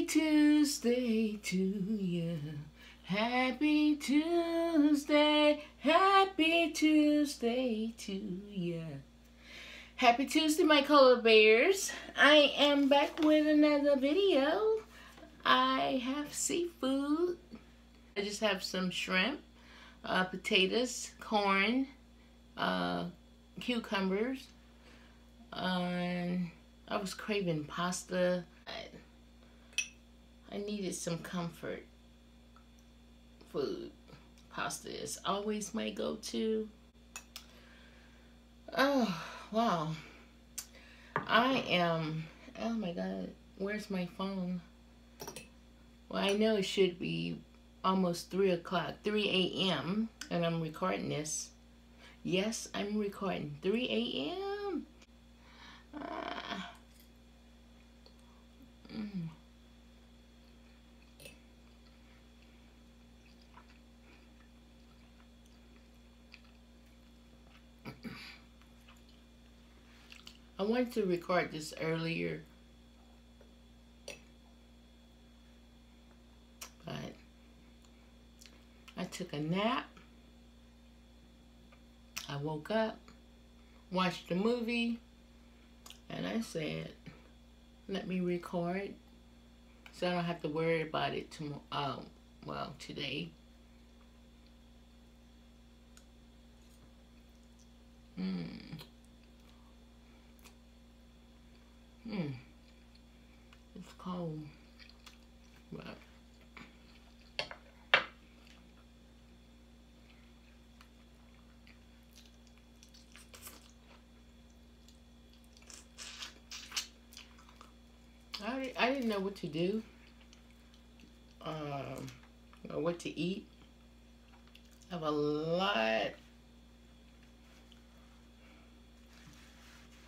Happy Tuesday to you. Happy Tuesday. Happy Tuesday to you. Happy Tuesday, my color bears. I am back with another video. I have seafood. I just have some shrimp, potatoes, corn, cucumbers. I was craving pasta. I needed some comfort food. Pasta is always my go-to. Oh, wow. Oh my God, where's my phone? Well, I know it should be almost 3 a.m. and I'm recording this. Yes, I'm recording 3 a.m. I wanted to record this earlier, but I took a nap. I woke up, watched the movie, and I said, let me record so I don't have to worry about it tomorrow. Well, today. It's cold. But I didn't know what to do, or what to eat. I have a lot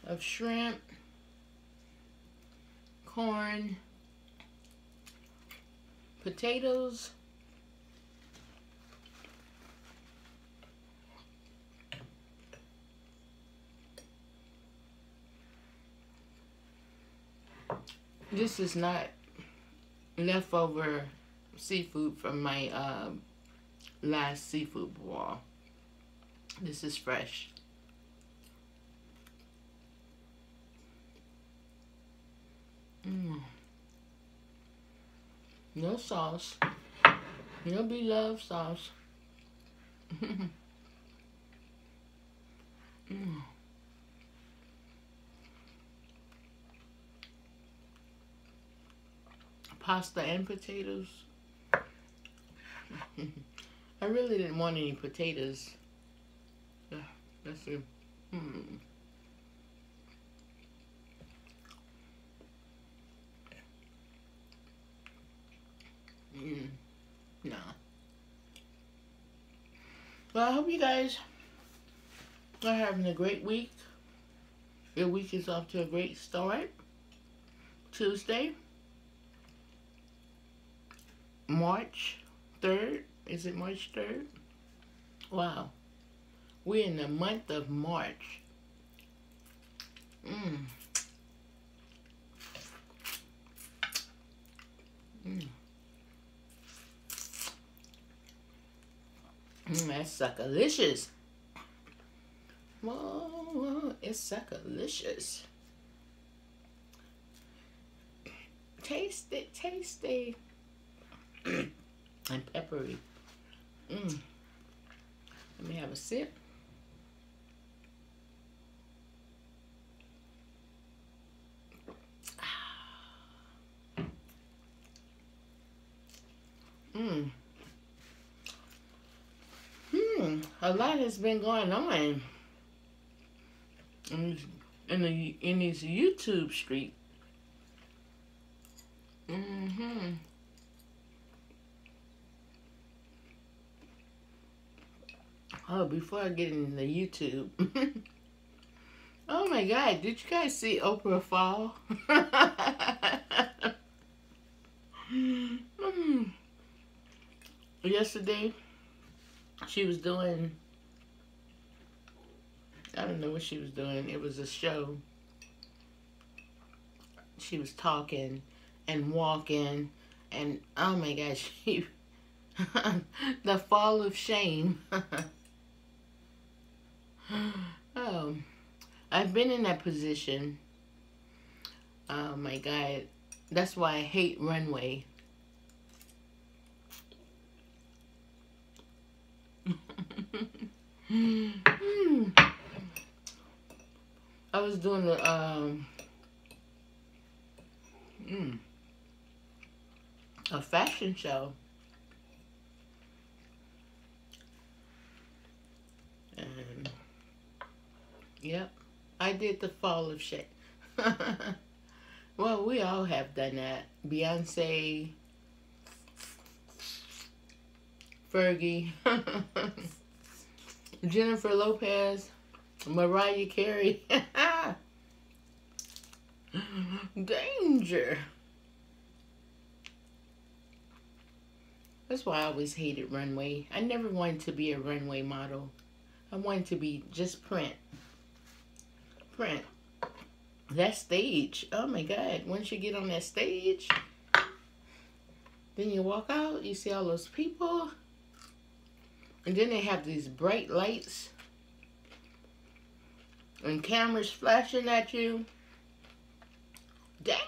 of shrimp, corn, potatoes, this is not leftover seafood from my last seafood boil. This is fresh. No sauce. No beloved sauce. Pasta and potatoes. I really didn't want any potatoes. Yeah, that's it. Nah. Well, I hope you guys are having a great week. Your week is off to a great start. Tuesday, March 3rd. Is it March 3rd? Wow. We're in the month of March. That's suckalicious. Whoa, it's suckalicious. Taste it, tasty. And peppery. Let me have a sip. A lot has been going on in these YouTube streets. Oh, before I get into YouTube, oh my God, did you guys see Oprah fall? Yesterday, she was doing, I don't know what she was doing. It was a show. She was talking and walking, and oh my gosh, the fall of shame. Oh, I've been in that position. Oh my God, that's why I hate runway. I was doing the a fashion show, and yep, I did the fall of shame. Well, we all have done that. Beyonce, Fergie, Jennifer Lopez, Mariah Carey. Danger. That's why I always hated runway. I never wanted to be a runway model. I wanted to be just print. Print. That stage. Oh my God. Once you get on that stage, then you walk out, you see all those people. And then they have these bright lights and cameras flashing at you.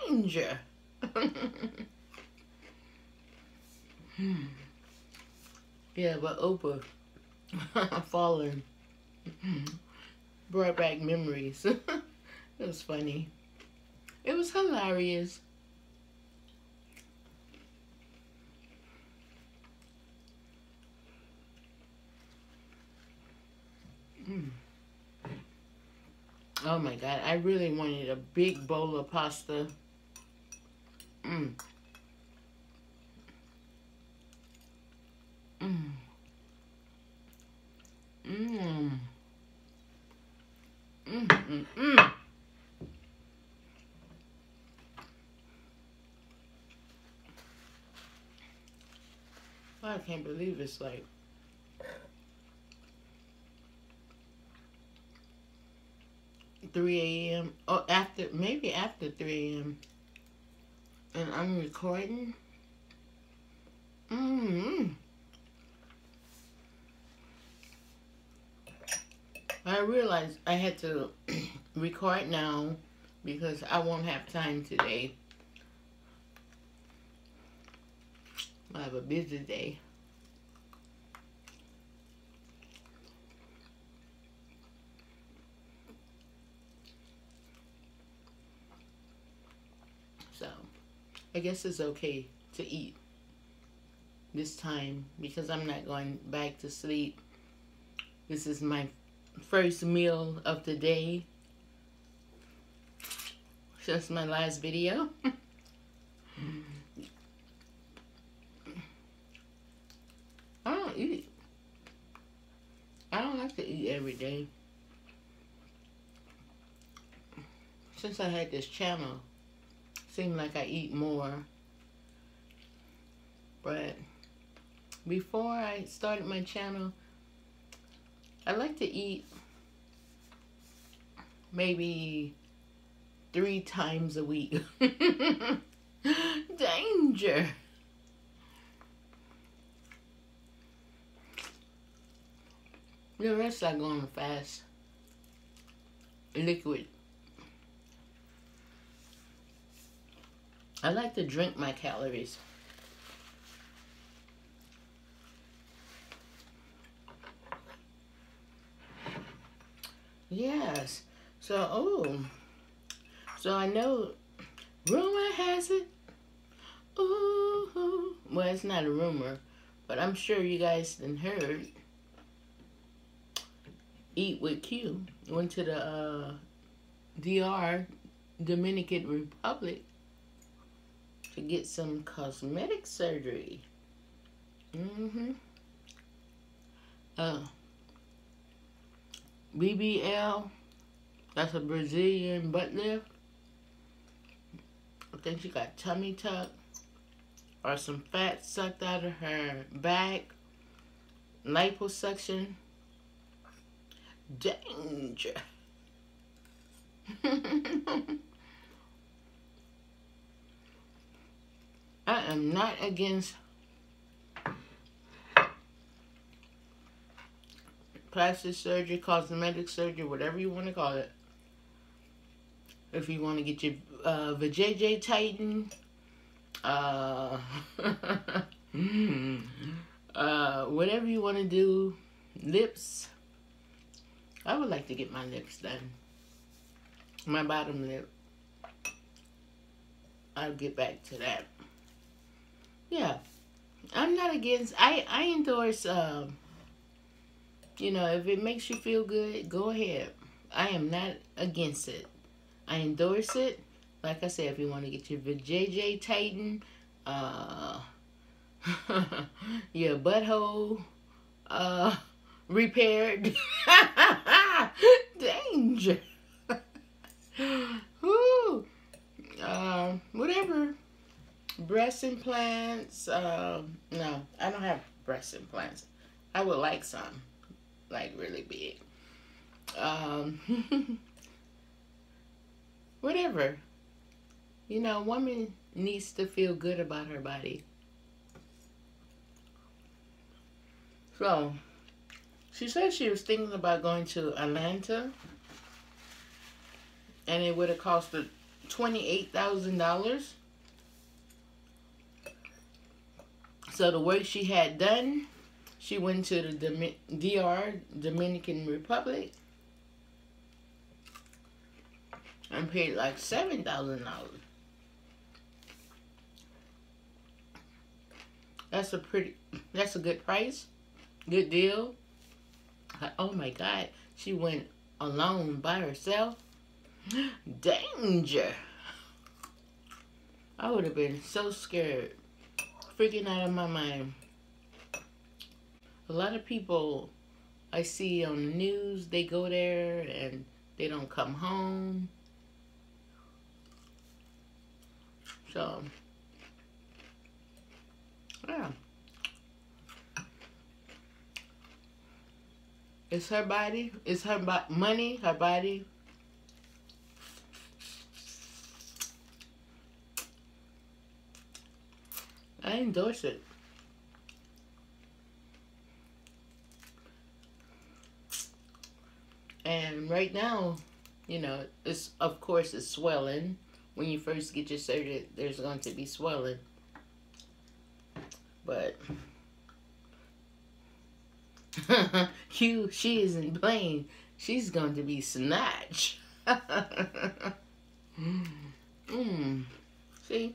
Danger. Yeah, but Oprah, falling, brought back memories. It was funny. It was hilarious. Oh my God, I really wanted a big bowl of pasta. I can't believe it's like 3 a.m. or after, maybe after 3 a.m. and I'm recording. I realized I had to record now because I won't have time today. I have a busy day. So, I guess it's okay to eat this time because I'm not going back to sleep. This is my first meal of the day since my last video. I don't like to eat every day. Since I had this channel, seemed like I eat more. But before I started my channel, I like to eat maybe 3 times a week. Danger. The rest I go on a fast. Liquid. I like to drink my calories. Yes. So, so I know rumor has it. Ooh. Well, it's not a rumor, but I'm sure you guys done heard. Eat with Q went to the DR, Dominican Republic, to get some cosmetic surgery. BBL, that's a Brazilian butt lift. I think she got tummy tuck or some fat sucked out of her back. Liposuction. Danger. am not against plastic surgery, cosmetic surgery, whatever you want to call it. If you want to get your vajayjay tightened, whatever you want to do, lips. I would like to get my lips done. My bottom lip. I'll get back to that. Yeah. I'm not against... I endorse... you know, if it makes you feel good, go ahead. I am not against it. I endorse it. Like I said, if you want to get your vajayjay tightened, your butthole repaired. Danger. Woo. Whatever. Breast implants. No, I don't have breast implants. I would like some. Like really big. Whatever. You know, a woman needs to feel good about her body. So, she said she was thinking about going to Atlanta. And it would have cost her $28,000. So the work she had done, she went to the DR, Dominican Republic, and paid like $7,000. That's a good price. Good deal. Oh my God. She went alone by herself. Danger. I would have been so scared. Freaking out of my mind. A lot of people I see on the news, they go there and they don't come home. So, yeah. It's her body. It's her money, her body. I endorse it. And right now, you know, it's, of course, it's swelling. When you first get your surgery, there's going to be swelling. But... Q, she isn't playing. She's going to be snatched. See?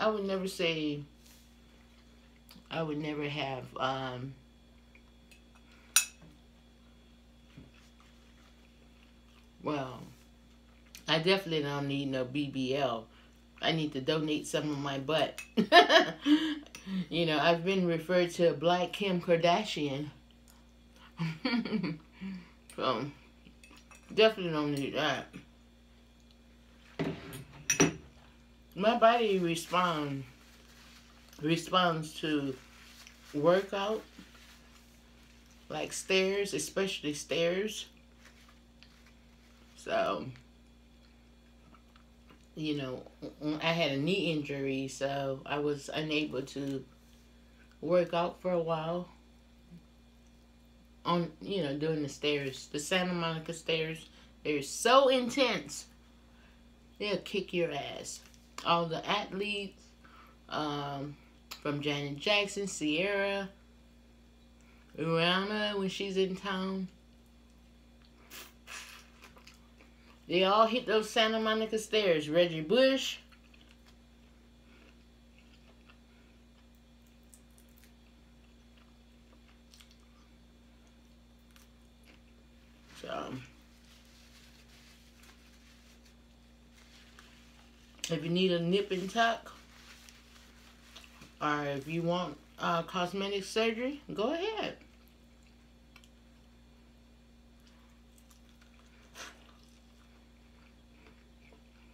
I would never say... I would never have... well... I definitely don't need no BBL. I need to donate some of my butt. You know, I've been referred to Black Kim Kardashian. So, definitely don't need that. My body responds to workout, like stairs, especially stairs. So... You know, I had a knee injury, so I was unable to work out for a while on, you know, doing the stairs. The Santa Monica stairs, they're so intense. They'll kick your ass. All the athletes, from Janet Jackson, Ciara, Rihanna when she's in town. They all hit those Santa Monica stairs. Reggie Bush. So, if you need a nip and tuck, or if you want cosmetic surgery, go ahead.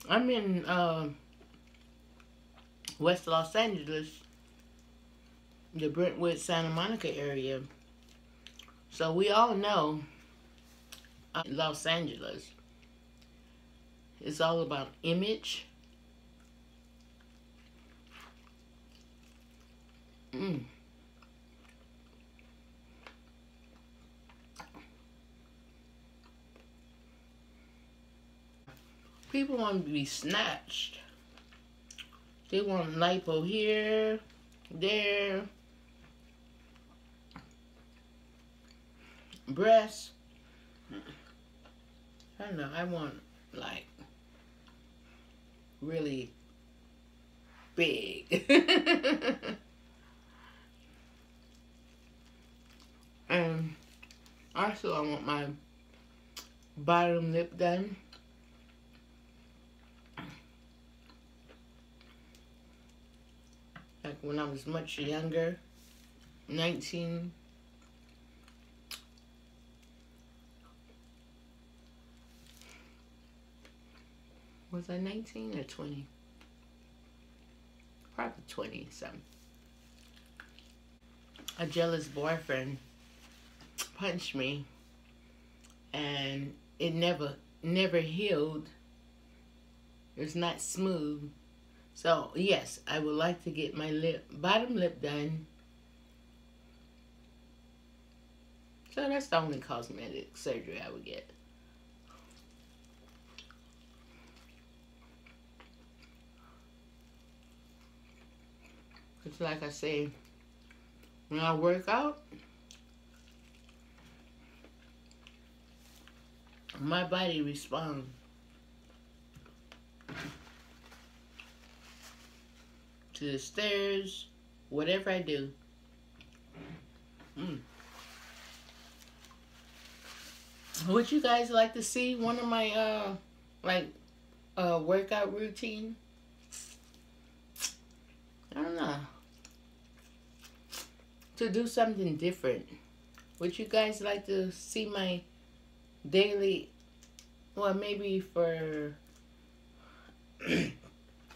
I'm in West Los Angeles, the Brentwood, Santa Monica area. So we all know in Los Angeles. It's all about image. People want to be snatched. They want lipo here, there, breasts. I don't know. I want like really big. And also I want my bottom lip done. Like when I was much younger, 19. Was I 19 or 20? Probably 20, something. A jealous boyfriend punched me and it never healed. It's not smooth. So yes, I would like to get my bottom lip done. So that's the only cosmetic surgery I would get. It's like I say, when I work out, my body responds. To the stairs, whatever I do. Would you guys like to see one of my, workout routine? I don't know. To do something different. Would you guys like to see my daily, well, maybe for,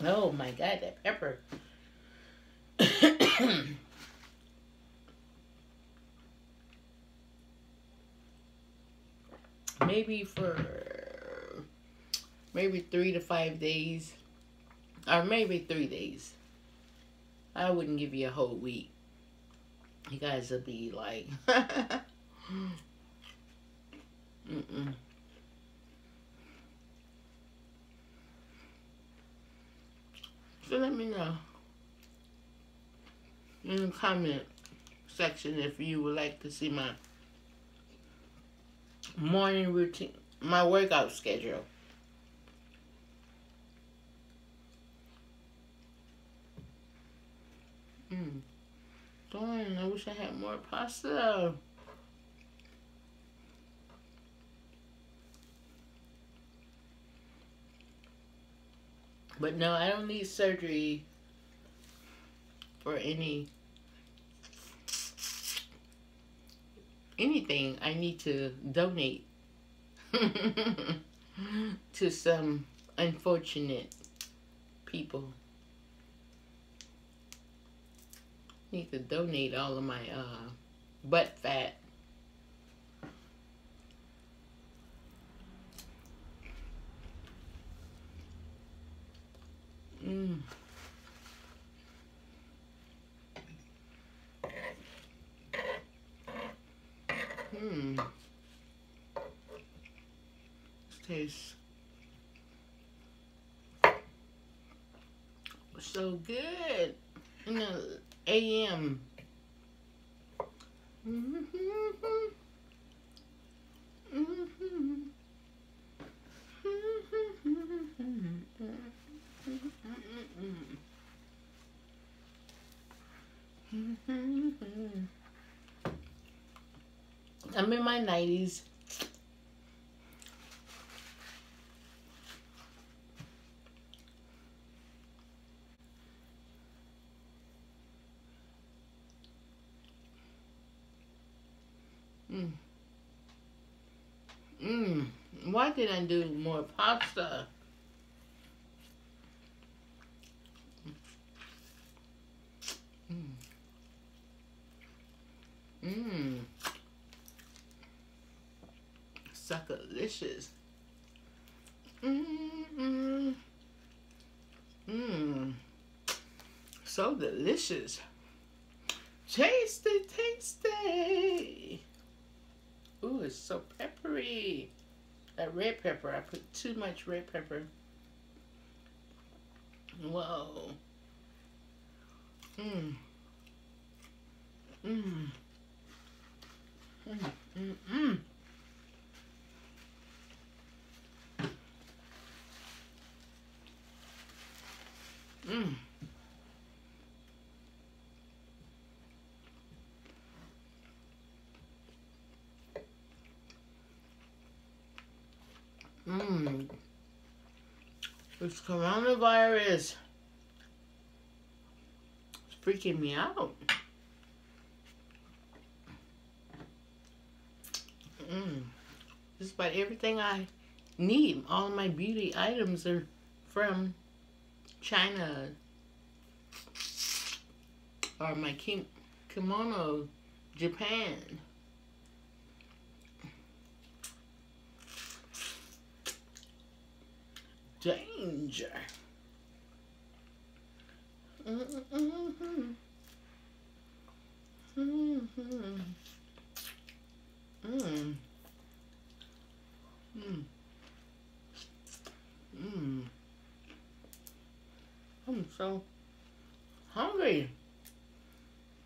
oh my God, that pepper. maybe 3 to 5 days, or maybe 3 days. I wouldn't give you a whole week. You guys would be like, mm-mm. So let me know in the comment section if you would like to see my morning routine, my workout schedule. Darn, I wish I had more pasta. But no, I don't need surgery for anything. I need to donate to some unfortunate people. Need to donate all of my butt fat. This tastes so good in the AM. I'm in my 90s. Why did I do more pasta? suckalicious. So delicious. Tasty, tasty. Ooh, it's so peppery. That red pepper, I put too much red pepper. Whoa. This coronavirus is freaking me out. Just about everything I need. All of my beauty items are from China. Or my kimono, Japan. Danger. I'm so hungry.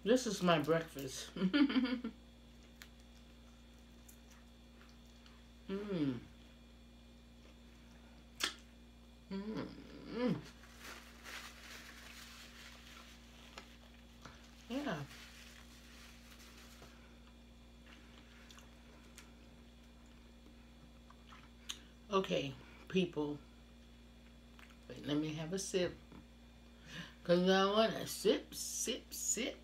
This is my breakfast. Yeah. Okay, people. Wait, let me have a sip. 'Cause I want to sip, sip, sip.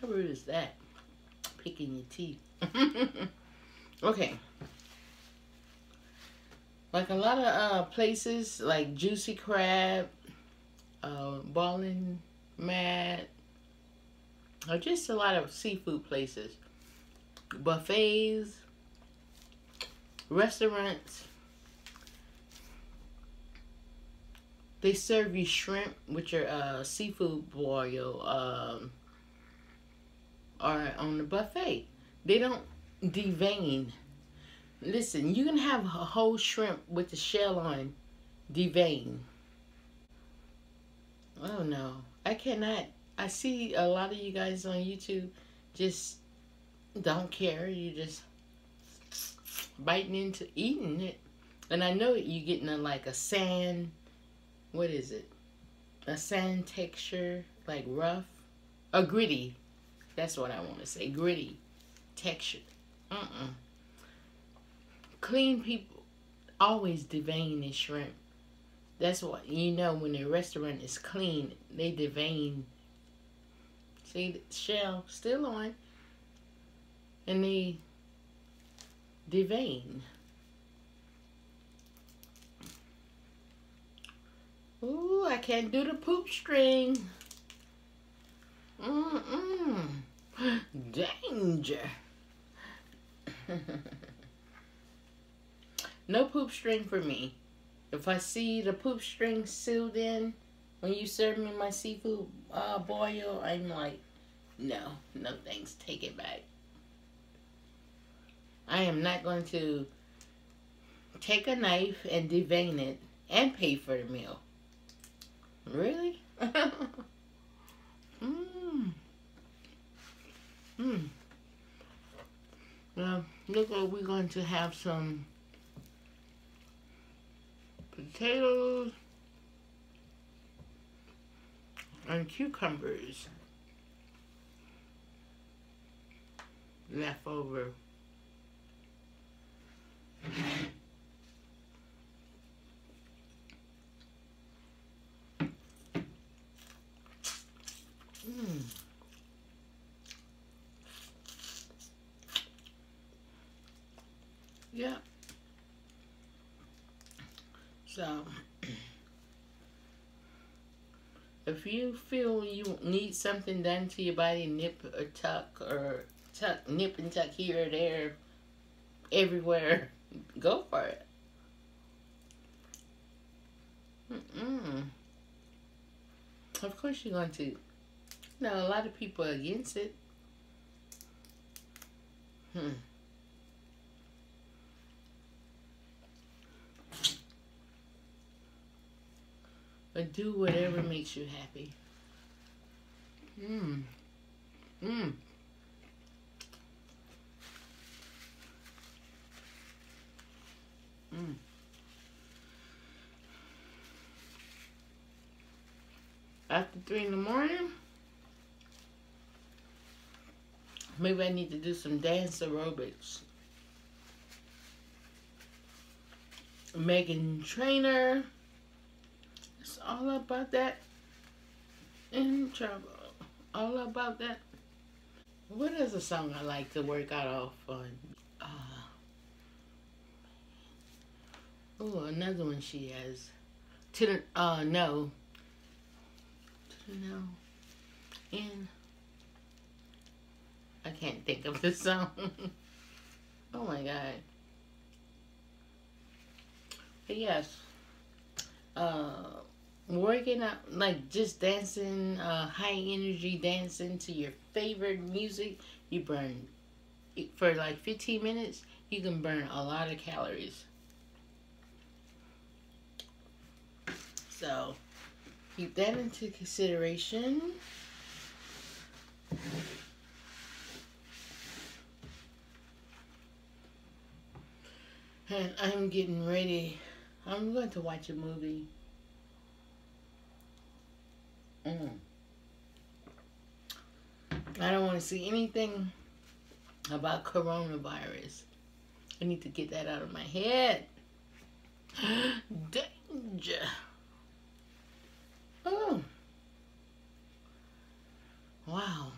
How rude is that? Picking your teeth. Okay. Like a lot of places, like Juicy Crab, Ballin' Mad, or just a lot of seafood places, buffets, restaurants. They serve you shrimp with your seafood boil or on the buffet. They don't devein. Listen, you can have a whole shrimp with the shell on devein. Oh no, I cannot. I see a lot of you guys on YouTube just don't care. You just biting into eating it. And I know you're getting like a sand, what is it? A sand texture, like rough, or gritty. That's what I want to say, gritty texture. Clean people always devein their shrimp. That's what you know when the restaurant is clean, they devein. See, the shell still on, and they devein. Ooh, I can't do the poop string. Danger. No poop string for me. If I see the poop string sealed in, when you serve me my seafood boil, I'm like, no thanks, take it back. I am not going to take a knife and devein it and pay for the meal. Really? Well, look like we're going to have some potatoes and cucumbers left over. Yeah. So if you feel you need something done to your body, nip and tuck here or there, everywhere, go for it. Of course you're going to. Now, a lot of people are against it. But do whatever makes you happy. After 3 in the morning, maybe I need to do some dance aerobics. Megan Trainor. It's all about that in trouble. All about that. What is a song I like to work out off on? Oh, another one she has. To the no. To the no. And I can't think of this song. Oh my God. But yes. Working out, like just dancing, high energy dancing to your favorite music, you burn, for like 15 minutes, you can burn a lot of calories. So, keep that into consideration. And I'm getting ready. I'm going to watch a movie. I don't want to see anything about coronavirus. I need to get that out of my head. Danger. Oh. Wow.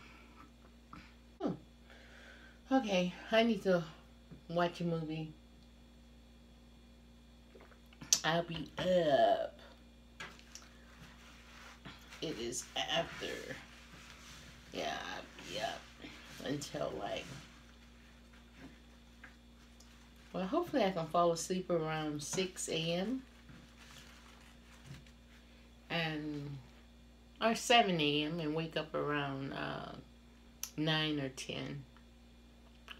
Oh. Okay, I need to watch a movie. I'll be up. It is after. Yeah, I'll be up until like, well, hopefully I can fall asleep around 6 AM and or 7 AM and wake up around 9 or 10.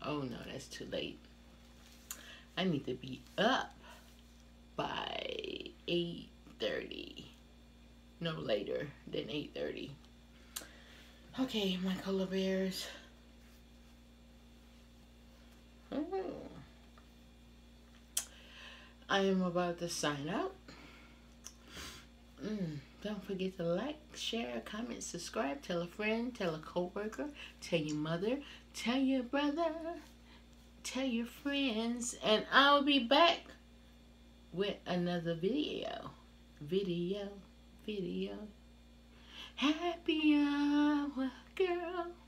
Oh no, that's too late. I need to be up by 8:30. No later than 8:30. Okay, my color bears. I am about to sign up. Don't forget to like, share, comment, subscribe, tell a friend, tell a co-worker, tell your mother, tell your brother, tell your friends, and I'll be back with another video. Happy hour, girl.